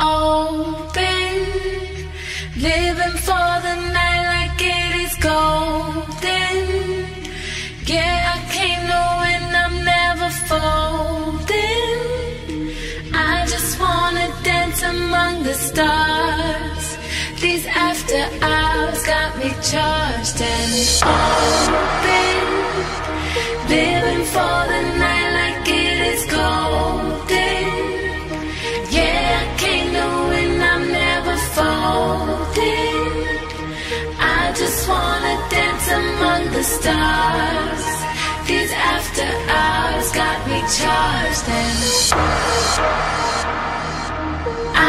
open, living for the night like it is golden. Yeah, I came knowing I'm never folding. I just wanna dance among the stars. These after hours got me charged and open, living for the night like it is golden. Yeah, I came knowing I'm never folding. I just wanna dance among the stars. These after hours got me charged and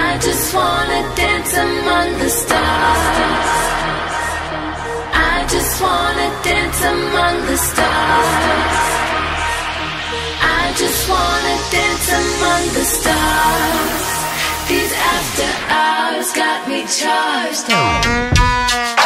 I just wanna dance among the stars. I just wanna dance among the stars. I just wanna dance among the stars. These after hours got me charged.